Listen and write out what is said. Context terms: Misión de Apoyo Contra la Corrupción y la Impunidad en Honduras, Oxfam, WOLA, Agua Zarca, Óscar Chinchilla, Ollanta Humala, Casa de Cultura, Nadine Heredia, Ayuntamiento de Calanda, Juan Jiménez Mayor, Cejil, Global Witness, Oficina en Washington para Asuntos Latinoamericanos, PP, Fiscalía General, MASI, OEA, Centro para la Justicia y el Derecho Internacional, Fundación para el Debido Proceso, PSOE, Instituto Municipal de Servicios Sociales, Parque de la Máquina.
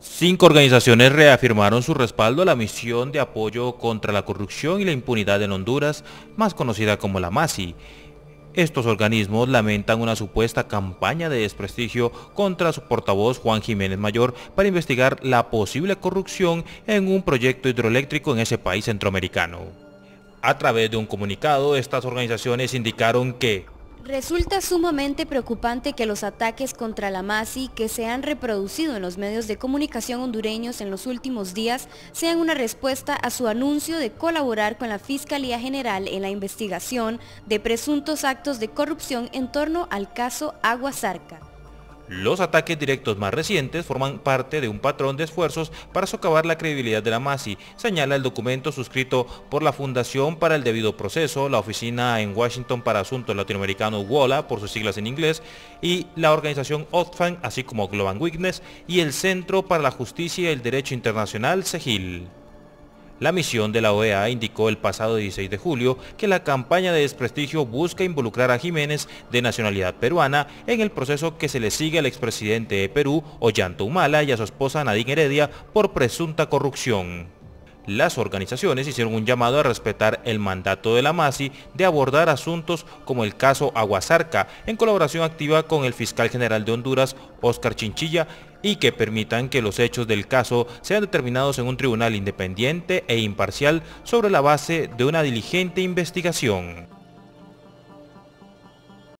Cinco organizaciones reafirmaron su respaldo a la misión de apoyo contra la corrupción y la impunidad en Honduras, más conocida como la MASI. Estos organismos lamentan una supuesta campaña de desprestigio contra su portavoz Juan Jiménez Mayor para investigar la posible corrupción en un proyecto hidroeléctrico en ese país centroamericano. A través de un comunicado, estas organizaciones indicaron que resulta sumamente preocupante que los ataques contra la MASI que se han reproducido en los medios de comunicación hondureños en los últimos días sean una respuesta a su anuncio de colaborar con la Fiscalía General en la investigación de presuntos actos de corrupción en torno al caso Agua Zarca. Los ataques directos más recientes forman parte de un patrón de esfuerzos para socavar la credibilidad de la MASI, señala el documento suscrito por la Fundación para el Debido Proceso, la Oficina en Washington para Asuntos Latinoamericanos, WOLA, por sus siglas en inglés, y la organización Oxfam, así como Global Witness, y el Centro para la Justicia y el Derecho Internacional, Cejil. La misión de la OEA indicó el pasado 16 de julio que la campaña de desprestigio busca involucrar a Jiménez, de nacionalidad peruana, en el proceso que se le sigue al expresidente de Perú, Ollanta Humala, y a su esposa Nadine Heredia por presunta corrupción. Las organizaciones hicieron un llamado a respetar el mandato de la MASI de abordar asuntos como el caso Agua Zarca, en colaboración activa con el fiscal general de Honduras, Óscar Chinchilla, y que permitan que los hechos del caso sean determinados en un tribunal independiente e imparcial sobre la base de una diligente investigación.